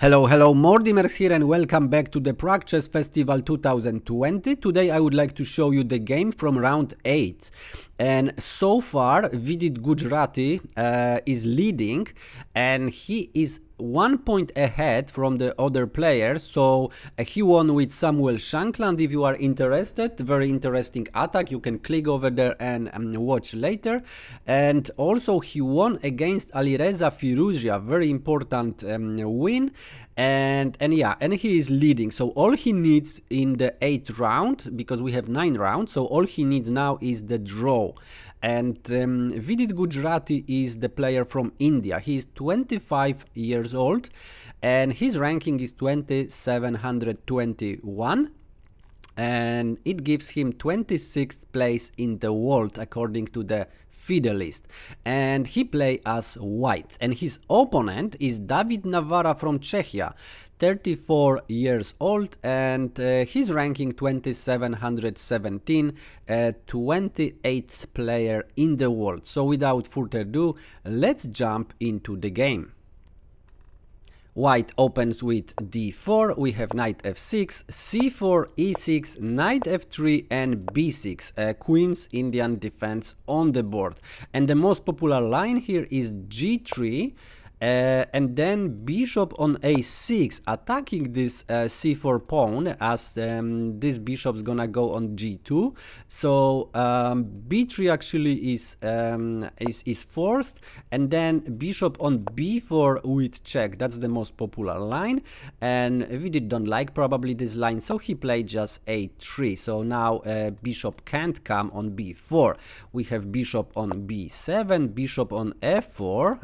Hello, Mordimerz here and welcome back to the Prague Chess Festival 2020. Today I would like to show you the game from round 8. And so far Vidit Gujrathi is leading and he is 1 point ahead from the other players, so he won with Samuel Shankland. If you are interested, very interesting attack, you can click over there and watch later. And also he won against Alireza Firouzja, very important win, and yeah, and he is leading. So all he needs in the 8th round, because we have 9 rounds, so all he needs now is the draw. And Vidit Gujrathi is the player from India. He is 25 years old and his ranking is 2721, and it gives him 26th place in the world according to the FIDE list, and he plays as white. And his opponent is David Navara from Czechia, 34 years old, and he's ranking 2717, 28th player in the world. So without further ado, let's jump into the game. White opens with d4, we have knight f6, c4, e6, knight f3 and b6, Queens Indian Defence on the board. And the most popular line here is g3, and then bishop on a6, attacking this c4 pawn, as this bishop's gonna go on g2. So b3 actually is forced, and then bishop on b4 with check. That's the most popular line, and Vidit don't like probably this line, so he played just a3. So now bishop can't come on b4. We have bishop on b7, bishop on f4,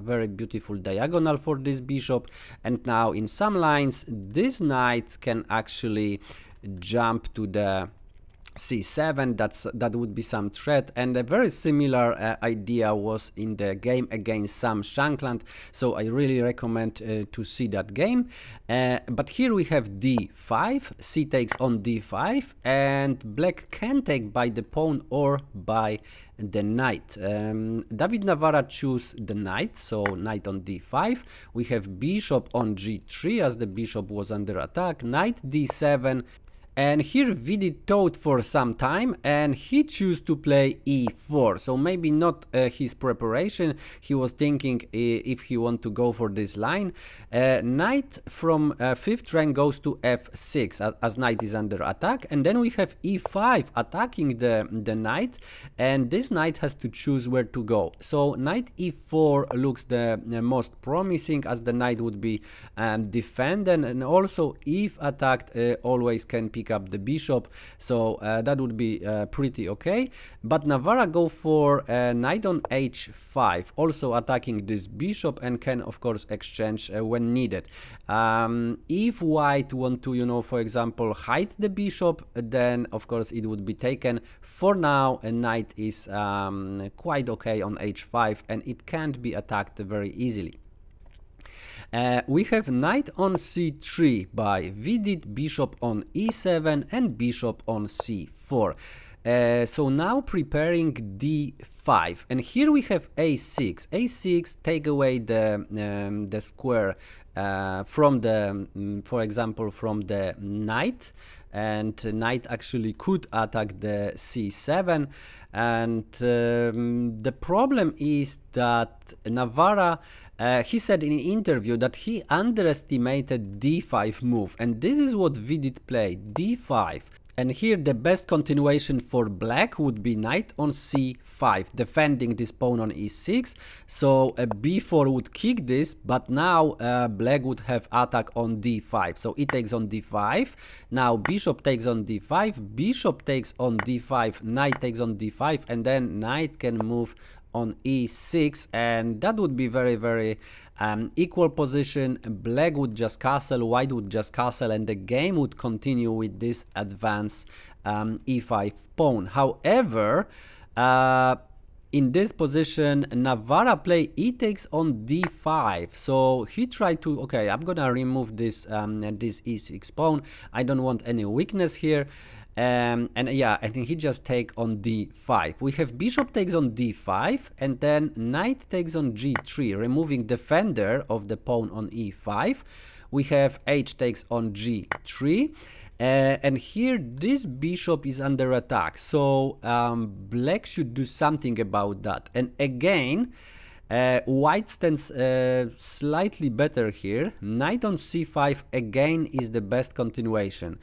very beautiful diagonal for this bishop. And now in some lines this knight can actually jump to the c7. That would be some threat, and a very similar idea was in the game against Sam Shankland, so I really recommend to see that game. But here we have d5, c takes on d5, and black can take by the pawn or by the knight. David Navara choose the knight, so knight on d5. We have bishop on g3 as the bishop was under attack, knight d7. And here Vidit thought for some time and he chose to play e4. So maybe not his preparation. He was thinking if he want to go for this line. Knight from 5th rank goes to f6 as knight is under attack. And then we have e5 attacking the knight. And this knight has to choose where to go. So knight e4 looks the most promising, as the knight would be defended. And also if attacked always can pick up the bishop, so that would be pretty okay. But Navara go for knight on h5, also attacking this bishop, and can of course exchange when needed. If white want to, you know, for example hide the bishop, then of course it would be taken. For now a knight is quite okay on h5 and it can't be attacked very easily. We have knight on c3 by Vidit, bishop on e7 and bishop on c4. So now preparing d5, and here we have a6. a6 take away the square from the, for example, from the knight, and knight actually could attack the c7. And the problem is that Navara, he said in an interview that he underestimated d5 move, and this is what Vidit played, d5. And here the best continuation for black would be knight on c5, defending this pawn on e6. So b4 would kick this, but now black would have attack on d5. So it takes on d5, now bishop takes on d5, bishop takes on d5, knight takes on d5, and then knight can move on e6, and that would be very equal position. Black would just castle, white would just castle, and the game would continue with this advanced e5 pawn. However, in this position Navara play e takes on d5, so he tried to, okay, I'm gonna remove this this e6 pawn, I don't want any weakness here. And yeah, I think he just take on d5. We have bishop takes on d5, and then knight takes on g3, removing defender of the pawn on e5. We have h takes on g3. And here this bishop is under attack, so black should do something about that. And again, white stands slightly better here. Knight on c5 again is the best continuation.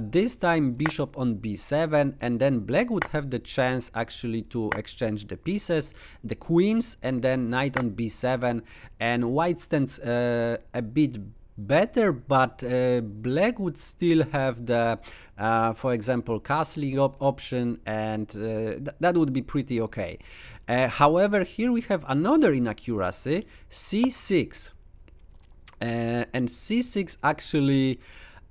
This time bishop on b7, and then black would have the chance actually to exchange the pieces, the queens, and then knight on b7. And white stands a bit better, but black would still have the, for example, castling option, and that would be pretty okay. However, here we have another inaccuracy, c6. And c6 actually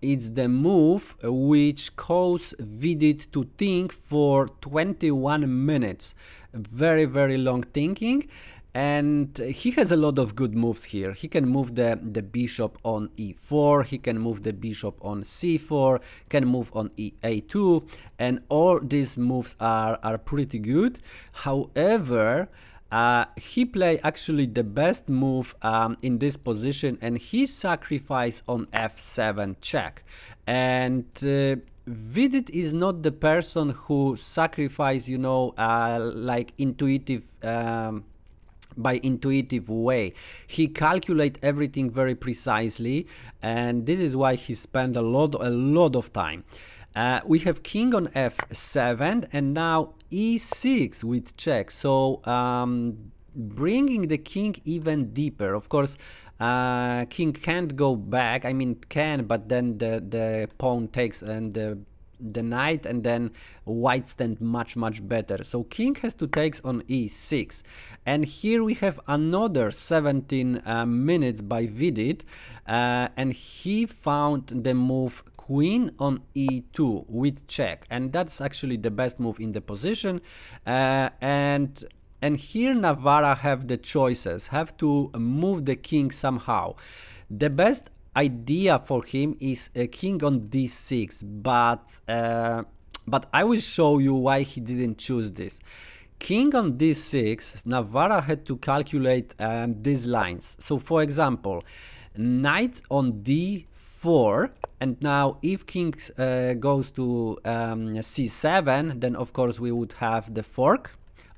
is the move which caused Vidit to think for 21 minutes. Very, very long thinking. And he has a lot of good moves here. He can move the bishop on e4, he can move the bishop on c4, can move on a2, and all these moves are pretty good. However, he played actually the best move in this position, and he sacrificed on f7 check. And Vidit is not the person who sacrifices, you know, like intuitive... by intuitive way. He calculates everything very precisely, and this is why he spent a lot of time. We have king on f7 and now e6 with check, so bringing the king even deeper. Of course, king can't go back, I mean can, but then the pawn takes and the knight, and then white stand much better. So king has to take on e6, and here we have another 17 minutes by Vidit, and he found the move queen on e2 with check, and that's actually the best move in the position. And here Navara have the choices, have to move the king somehow. The best idea for him is a king on d6, but I will show you why he didn't choose this. King on d6, Navara had to calculate these lines. So for example, knight on d4, and now if king goes to c7, then of course we would have the fork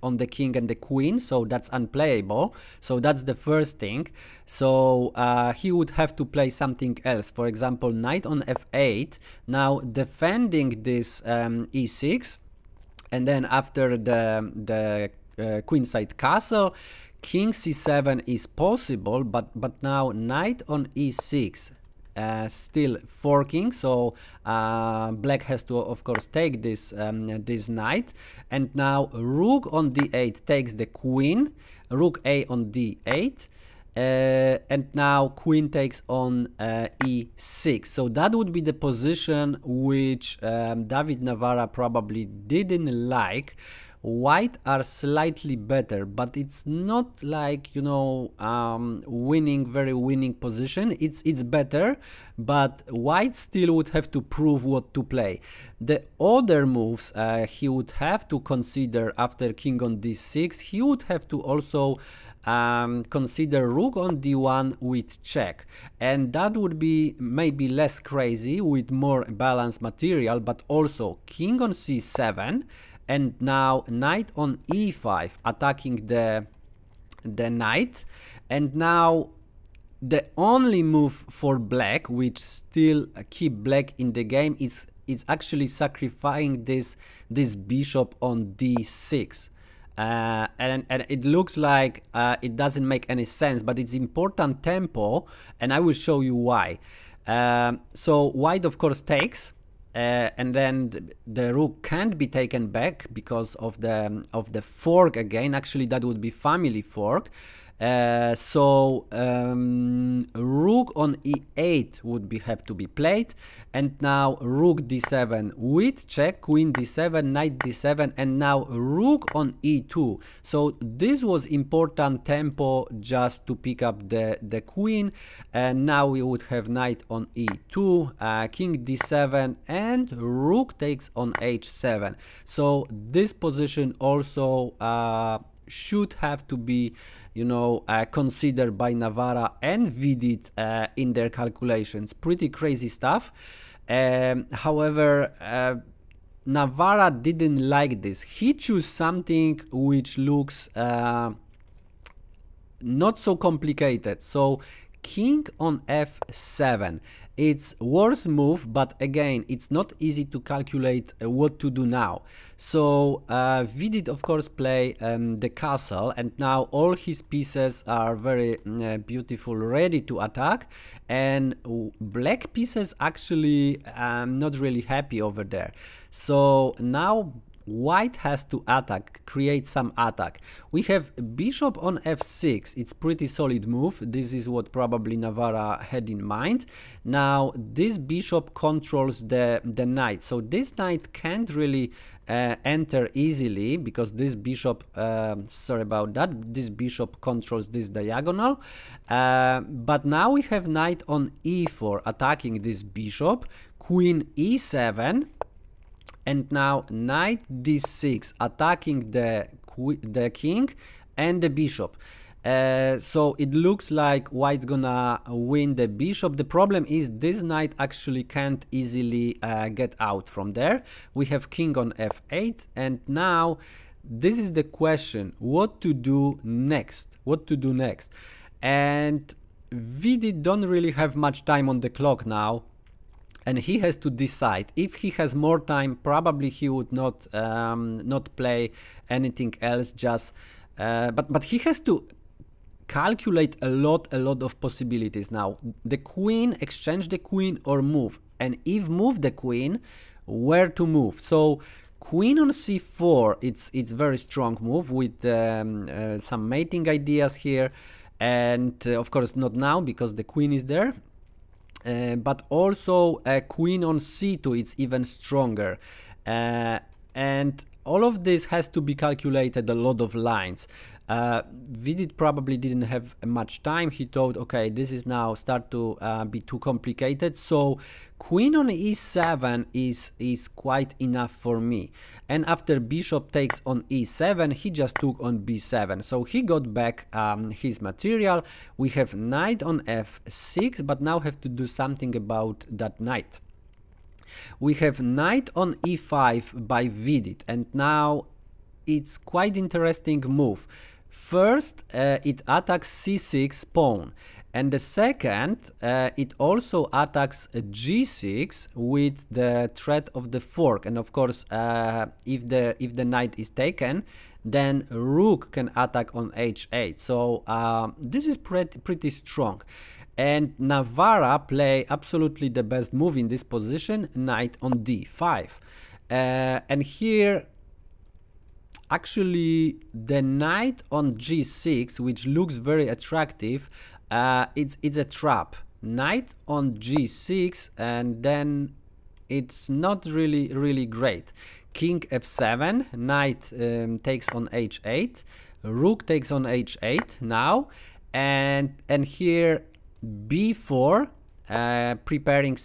on the king and the queen, so that's unplayable. So that's the first thing. So he would have to play something else. For example, knight on f8, now defending this e6, and then after the queenside castle, king c7 is possible, but now knight on e6, still forking, so black has to of course take this this knight, and now rook on d8 takes the queen, rook a on d8, and now queen takes on e6. So that would be the position which David Navara probably didn't like. White are slightly better, but it's not like, you know, very winning position. It's better, but white still would have to prove what to play. The other moves he would have to consider after king on d6, he would have to also consider rook on d1 with check, and that would be maybe less crazy with more balanced material. But also king on c7, and now knight on e5, attacking the knight. And now the only move for black which still keep black in the game is it's actually sacrificing this bishop on d6. And it looks like it doesn't make any sense, but it's important tempo, and I will show you why. So white of course takes, and then the rook can't be taken back because of the fork again. Actually, that would be family fork. Rook on e8 would have to be played, and now rook d7 with check, queen d7, knight d7, and now rook on e2. So this was important tempo just to pick up the queen, and now we would have knight on e2, king d7, and rook takes on h7. So this position also should have to be, you know, considered by Navara and Vidit in their calculations. Pretty crazy stuff. However, Navara didn't like this. He chose something which looks not so complicated. So king on f7. It's worse move, but again, it's not easy to calculate what to do now. So Vidit, of course, play the castle, and now all his pieces are very beautiful, ready to attack, and black pieces actually not really happy over there. So now white has to attack, create some attack. We have bishop on f6. It's pretty solid move. This is what probably Navara had in mind. Now this bishop controls the knight, so this knight can't really enter easily, because this bishop, sorry about that, this bishop controls this diagonal. But now we have knight on e4 attacking this bishop, queen e7, and now knight d6 attacking the king and the bishop. So it looks like white's gonna win the bishop. The problem is this knight actually can't easily get out from there. We have king on f8, and now this is the question, what to do next? What to do next? And Vidit don't really have much time on the clock now, and he has to decide. If he has more time, probably he would not play anything else. Just but he has to calculate a lot of possibilities now. The queen, exchange the queen or move, and if move the queen, where to move? So queen on c4, it's very strong move with some mating ideas here, and of course not now because the queen is there. But also queen on c2, it's even stronger, and all of this has to be calculated, a lot of lines. Vidit probably didn't have much time. He thought, okay, this is now start to be too complicated, so queen on e7 is quite enough for me. And after bishop takes on e7, he just took on b7, so he got back his material. We have knight on f6, but now have to do something about that knight. We have knight on e5 by Vidit, and now it's quite interesting move. First, it attacks c6 pawn, and the second, it also attacks g6 with the threat of the fork. And of course, if the knight is taken, then rook can attack on h8. So this is pretty strong. And Navara play absolutely the best move in this position, knight on d5. And here, actually, the knight on g6, which looks very attractive, it's a trap. Knight on g6, and then it's not really great. King f7, knight takes on h8, rook takes on h8 now, and here b4, preparing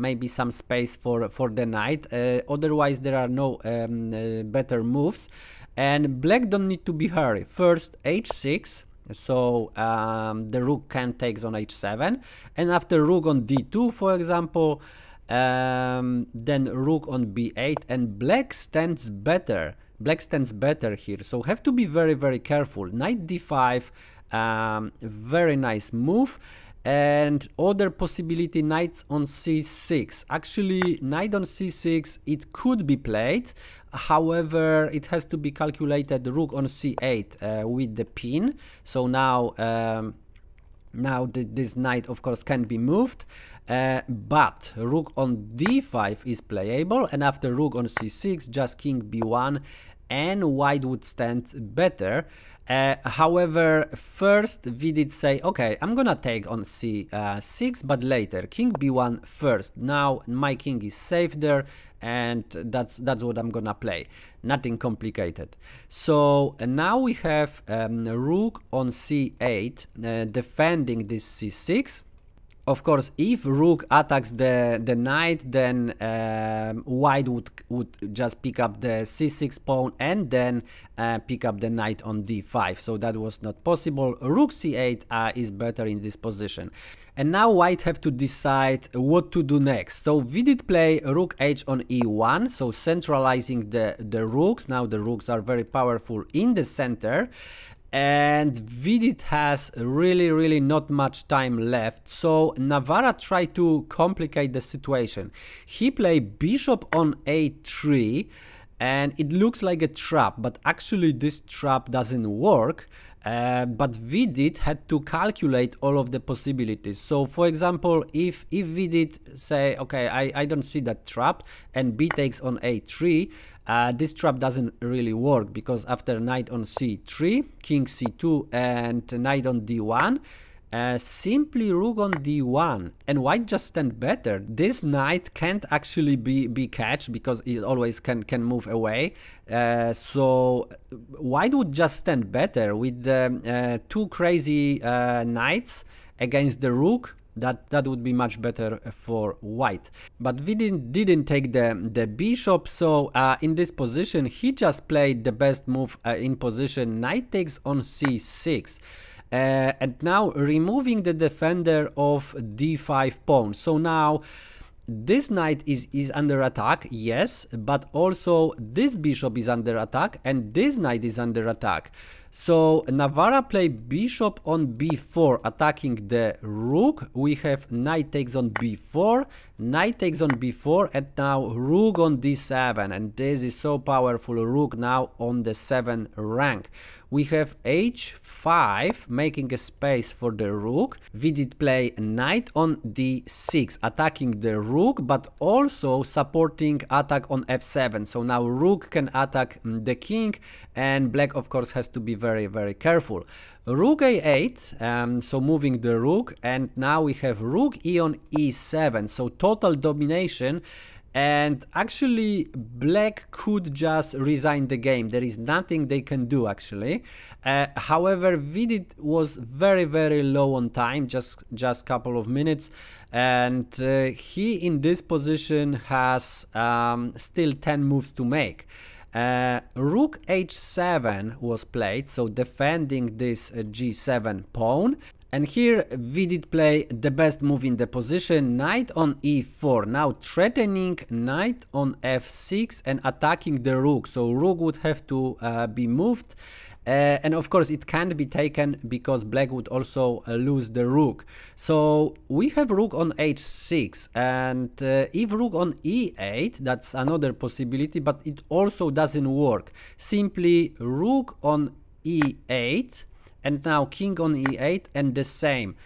maybe some space for the knight. Otherwise there are no better moves, and black don't need to be hurry. First h6, so the rook can take on h7, and after rook on d2, for example, then rook on b8, and black stands better. Black stands better here, so have to be very careful. Knight d5, very nice move. And other possibility, knights on c6. Actually, knight on c6, it could be played. However, it has to be calculated. Rook on c8 with the pin. So now this knight, of course, can be moved. But rook on d5 is playable, and after rook on c6, just king b1 and white would stand better. However, first we did say, okay, I'm gonna take on c6, but later, king b1 first. Now my king is safe there, and that's what I'm gonna play. Nothing complicated. So now we have rook on c8 defending this c6. Of course, if rook attacks the knight, then white would just pick up the c6 pawn and then pick up the knight on d5. So that was not possible. Rook c8 is better in this position. And now white have to decide what to do next. So we did play rook h on e1, so centralizing the rooks. Now the rooks are very powerful in the center. And Vidit has really not much time left, so Navara tried to complicate the situation. He played bishop on a3, and it looks like a trap, but actually this trap doesn't work. But Vidit had to calculate all of the possibilities. So for example, if Vidit say, okay, I don't see that trap, and b takes on a3, this trap doesn't really work, because after knight on c3, king c2 and knight on d1, simply rook on d1, and white just stand better. This knight can't actually be catched, because it always can move away, so white would just stand better with the two crazy knights against the rook. That would be much better for white. But we didn't take the bishop, so in this position he just played the best move in position, knight takes on c6. And now removing the defender of d5 pawn. So now this knight is under attack, yes, but also this bishop is under attack and this knight is under attack. So Navara played bishop on b4, attacking the rook. We have knight takes on b4, knight takes on b4, and now rook on d7, and this is so powerful, rook now on the 7th rank. We have h5, making a space for the rook. We did play knight on d6, attacking the rook, but also supporting attack on f7. So now rook can attack the king, and black, of course, has to be very careful. Rook a8, so moving the rook, and now we have rook e on e7, so total domination. And actually, black could just resign the game. There is nothing they can do, actually. However, Vidit was very low on time, just couple of minutes. And he, in this position, has still 10 moves to make. Rook h7 was played, so defending this g7 pawn. And here Vidit play the best move in the position, knight on e4, now threatening knight on f6 and attacking the rook. So rook would have to be moved, and of course it can't be taken because black would also lose the rook. So we have rook on h6, and if rook on e8, that's another possibility, but it also doesn't work. Simply rook on e8, and now king on e8, and the same,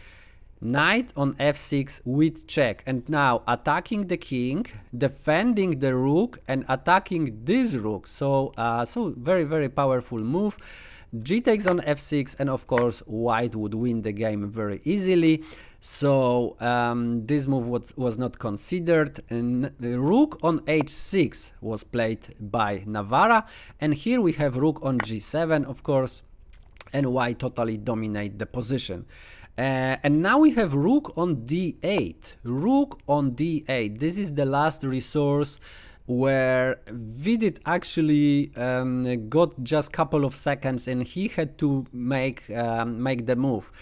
knight on f6 with check, and now attacking the king, defending the rook, and attacking this rook. So very powerful move. G takes on f6, and of course white would win the game very easily. So this move was not considered, and rook on h6 was played by Navara, and here we have rook on g7, of course, and white totally dominate the position. And now we have rook on d8. Rook on d8. This is the last resource where Vidit actually got just couple of seconds, and he had to make the move.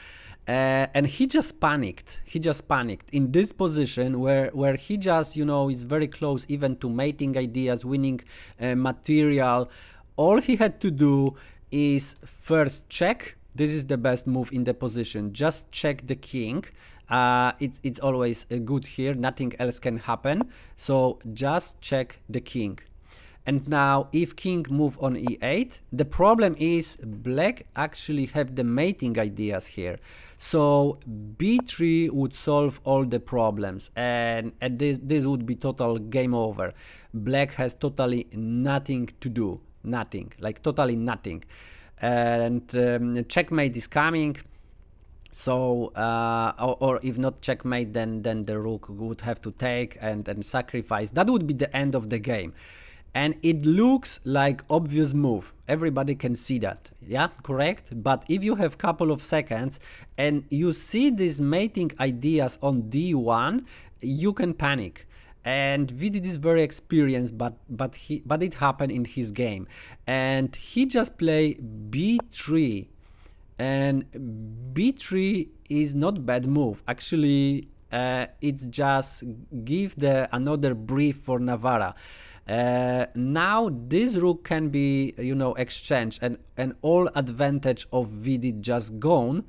And he just panicked. He just panicked in this position where he just, you know, is very close even to mating ideas, winning material. All he had to do is first check. This is the best move in the position, just check the king. It's always good here, nothing else can happen, so just check the king. And now if king move on e8, the problem is black actually have the mating ideas here. So b3 would solve all the problems, and this would be total game over. Black has totally nothing to do, nothing, like totally nothing. And checkmate is coming. So, or if not checkmate, then the rook would have to take and sacrifice. That would be the end of the game. And it looks like obvious move. Everybody can see that, yeah, correct? But if you have couple of seconds and you see these mating ideas on d1, you can panic. And Vidit is very experienced, but it happened in his game. And he just play b3. And b3 is not bad move. Actually, it's just give another brief for Navara. Now this rook can be, you know, exchanged, and all advantage of Vidit just gone.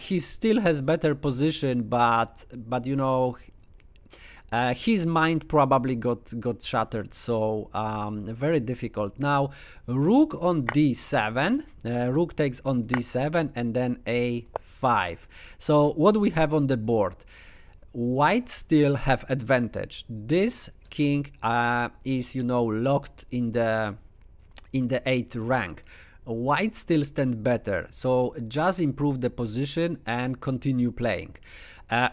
He still has better position, but you know, his mind probably got shattered, so very difficult. Now rook on d7, rook takes on d7, and then a5. So what do we have on the board? White still have advantage. This king is, you know, locked in the 8th rank. White still stand better, so just improve the position and continue playing.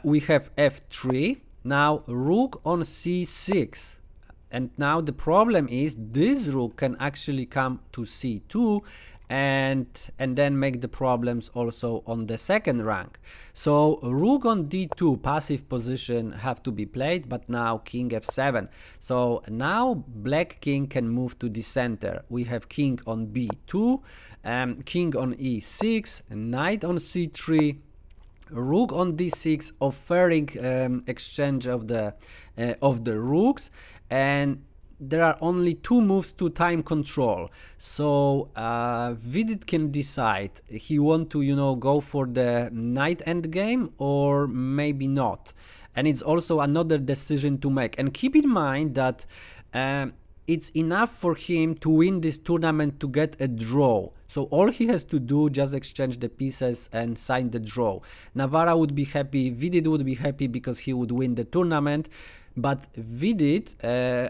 We have f3. Now rook on c6, and now the problem is this rook can actually come to c2 and then make the problems also on the 2nd rank. So rook on d2, passive position have to be played, but now king f7. So now black king can move to the center. We have king on b2, king on e6, knight on c3, rook on d6, offering exchange of the rooks, and there are only 2 moves to time control. So Vidit can decide he want to, you know, go for the knight endgame or maybe not, and it's also another decision to make. And keep in mind that it's enough for him to win this tournament to get a draw. So all he has to do, just exchange the pieces and sign the draw. Navara would be happy, Vidit would be happy, because he would win the tournament. But Vidit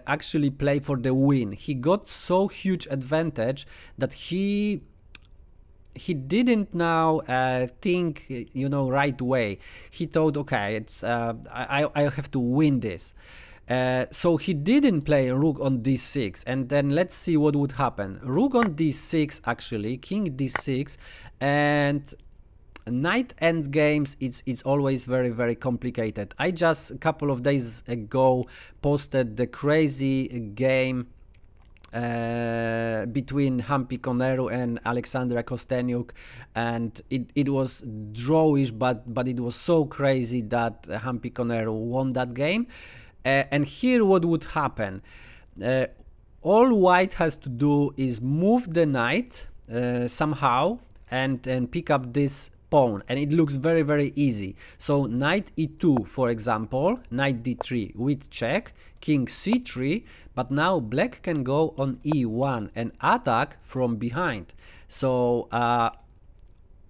actually played for the win. He got so huge advantage that he didn't now think, you know, right way. He thought, okay, it's I have to win this. So he didn't play rook on d6, and then let's see what would happen. Rook on d6, actually, king d6, and knight endgames, it's always very, very complicated. I just, a couple of days ago, posted the crazy game between Humpy Koneru and Alexandra Kosteniuk, and it was drawish, but it was so crazy that Humpy Koneru won that game. And here what would happen, all white has to do is move the knight somehow and pick up this pawn, and it looks very, very easy. So knight e2, for example, knight d3 with check, king c3, but now black can go on e1 and attack from behind. So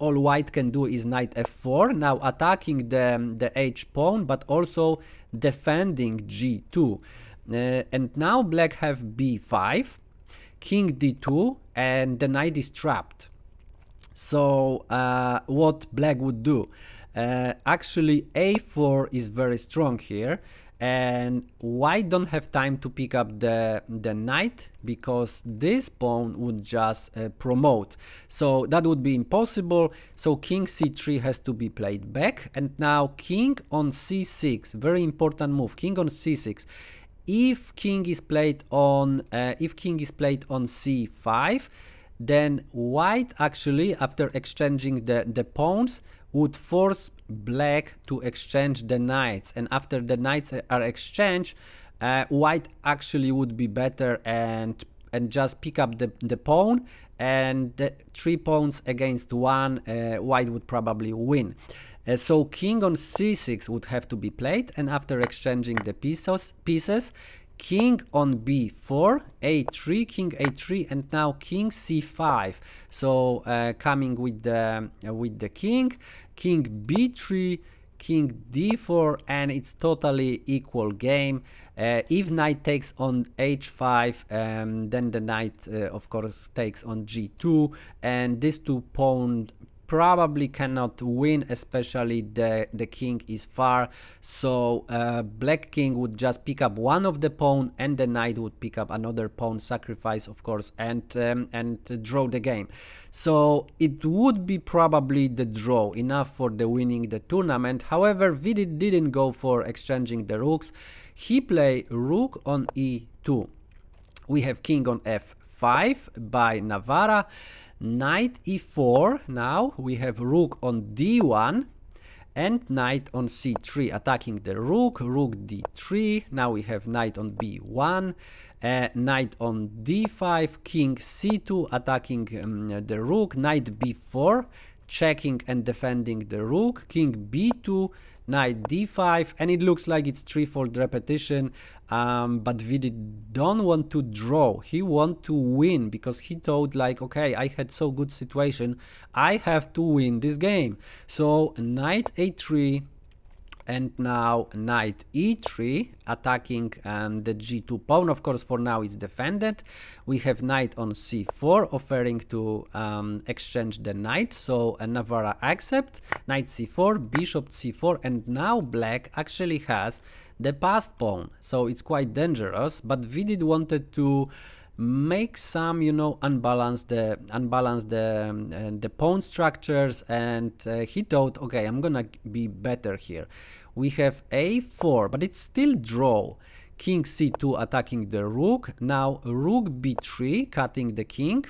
all white can do is knight f4, now attacking the h pawn, but also defending g2. And now black have b5, king d2, and the knight is trapped. So what black would do? Actually a4 is very strong here, and white don't have time to pick up the knight, because this pawn would just promote, so that would be impossible. So king c3 has to be played back, and now king on c6, very important move, king on c6. If king is played on c5, then white actually, after exchanging the pawns, would force black to exchange the knights, and after the knights are exchanged, white actually would be better and just pick up the pawn, and the 3 pawns against 1, white would probably win. So king on c6 would have to be played, and after exchanging the pieces, king on b4, a3, king a3, and now king c5. So coming with the king, king b3, king d4, and it's totally equal game. If knight takes on h5, then the knight of course takes on g2, and these two pawns probably cannot win, especially the king is far. So black king would just pick up one of the pawn, and the knight would pick up another pawn, sacrifice of course, and draw the game. So it would be probably the draw, enough for the winning the tournament. However, Vidit didn't go for exchanging the rooks. He played rook on e2. We have king on f5 by Navara. Knight e4, now we have rook on d1 and knight on c3, attacking the rook, rook d3, now we have knight on b1, knight on d5, king c2, attacking the rook, knight b4, checking and defending the rook, king b2, knight d5, and it looks like it's threefold repetition, but Vidit don't want to draw, he want to win, because he thought like, okay, I had so good situation, I have to win this game. So knight a3, and now knight e3, attacking the g2 pawn. Of course, for now it's defended. We have knight on c4, offering to exchange the knight. So Navara accepts, knight c4, bishop c4, and now black actually has the passed pawn. So it's quite dangerous, but Vidit wanted to make some, you know, unbalance the pawn structures, and he thought, okay, I'm gonna be better here. We have a4, but it's still draw. King c2, attacking the rook. Now rook b3, cutting the king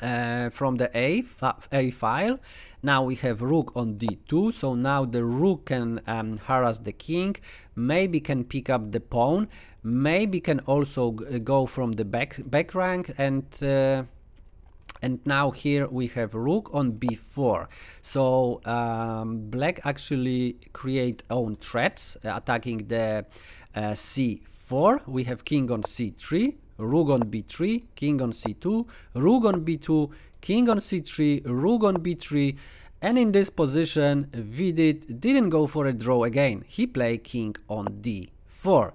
from the a file. Now we have rook on d2, so now the rook can harass the king, maybe can pick up the pawn, maybe can also go from the back rank, and now here we have rook on b4. So black actually create own threats, attacking the c4. We have king on c3, rook on b3, king on c2, rook on b2, king on c3, rook on b3, and in this position Vidit didn't go for a draw again. He played king on d4.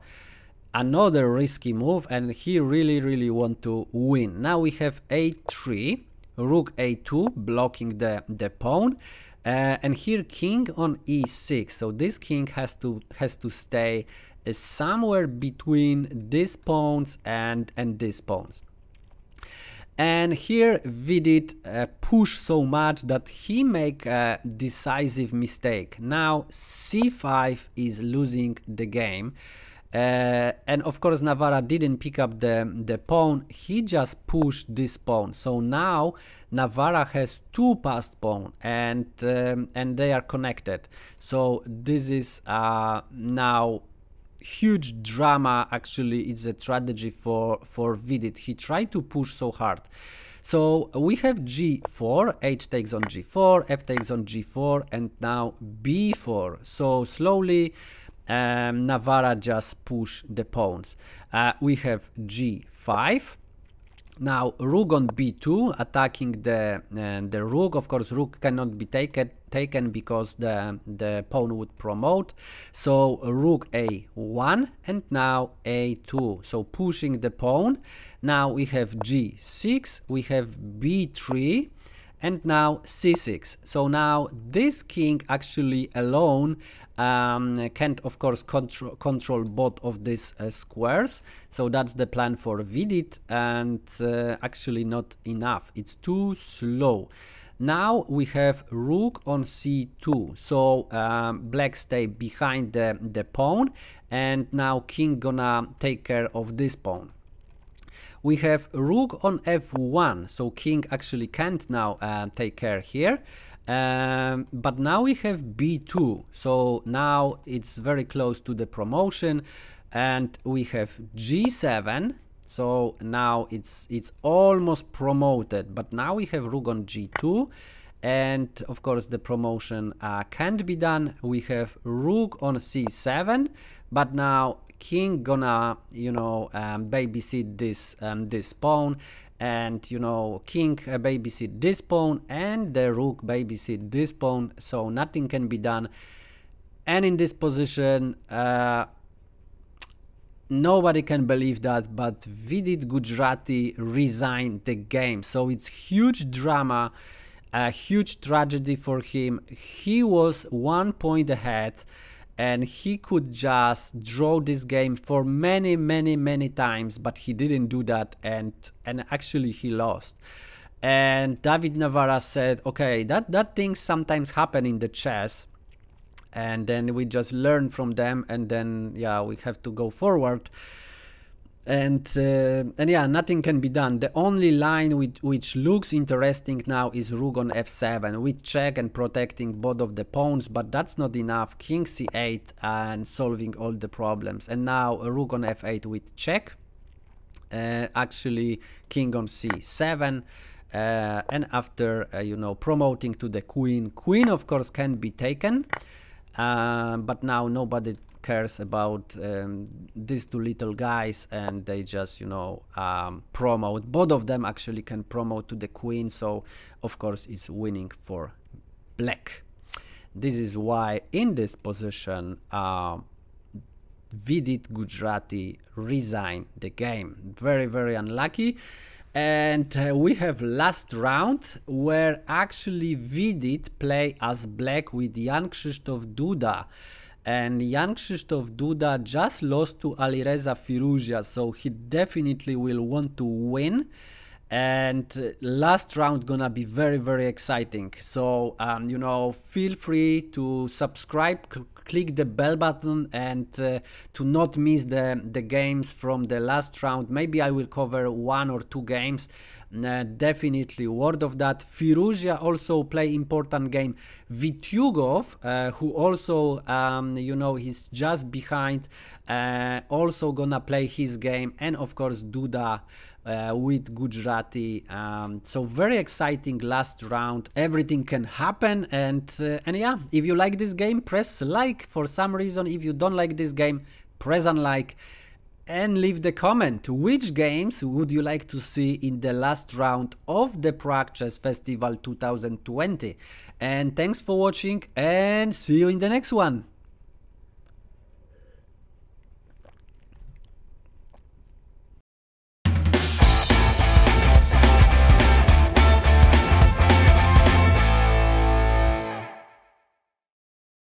Another risky move, and he really want to win. Now we have a3, rook a2, blocking the pawn, and here king on e6. So this king has to stay somewhere between these pawns and these pawns. And here Vidit push so much that he make a decisive mistake. Now c5 is losing the game. And of course Navara didn't pick up the pawn, he just pushed this pawn. So now Navara has two passed pawns, and they are connected. So this is now huge drama. Actually, it's a strategy for Vidit. He tried to push so hard. So we have g4, h takes on g4, f takes on g4, and now b4. So slowly Navara just push the pawns. We have g5, now rook on b2, attacking the rook. Of course rook cannot be taken because the pawn would promote. So rook a1, and now a2, so pushing the pawn. Now we have g6, we have b3, and now c6. So now this king actually alone can't of course control both of these squares. So that's the plan for Vidit, and actually not enough, it's too slow. Now we have rook on c2, so black stay behind the pawn, and now king gonna take care of this pawn. We have rook on f1, so king actually can't now take care here. But now we have b2, so now it's very close to the promotion. And we have g7, so now it's almost promoted. But now we have rook on g2, and of course the promotion can't be done. We have rook on c7, but now king gonna, you know, babysit this this pawn, and, you know, king babysit this pawn, and the rook babysit this pawn, so nothing can be done. And in this position, nobody can believe that, but Vidit Gujrathi resigned the game. So it's huge drama, a huge tragedy for him. He was 1 point ahead and he could just draw this game for many times, but he didn't do that, and actually he lost. And David Navara said, okay, that things sometimes happen in the chess, and then we just learn from them, and then, yeah, we have to go forward, and yeah, nothing can be done. The only line which looks interesting now is rook on f7 with check and protecting both of the pawns, but that's not enough. King c8 and solving all the problems, and now rook on f8 with check, actually king on c7, and after, you know, promoting to the queen. Queen of course can be taken, but now nobody cares about these two little guys, and they just, you know, promote. Both of them actually can promote to the queen, so of course it's winning for black. This is why in this position Vidit Gujrathi resigned the game. Very unlucky. And we have last round, where actually Vidit play as black with Jan Krzysztof Duda, and Jan Krzysztof Duda just lost to Alireza Firouzja, so he definitely will want to win. And last round gonna be very exciting. So you know, feel free to subscribe, click the bell button, and to not miss the games from the last round. Maybe I will cover 1 or 2 games, definitely worth of that. Firouzja also play important game. Vitugov, who also, you know, he's just behind, also gonna play his game, and of course Duda with Gujrathi. So very exciting last round. Everything can happen, and yeah, if you like this game, press like. For some reason, if you don't like this game, press unlike, and leave the comment which games would you like to see in the last round of the Prague Chess Festival 2020. And thanks for watching, and see you in the next one.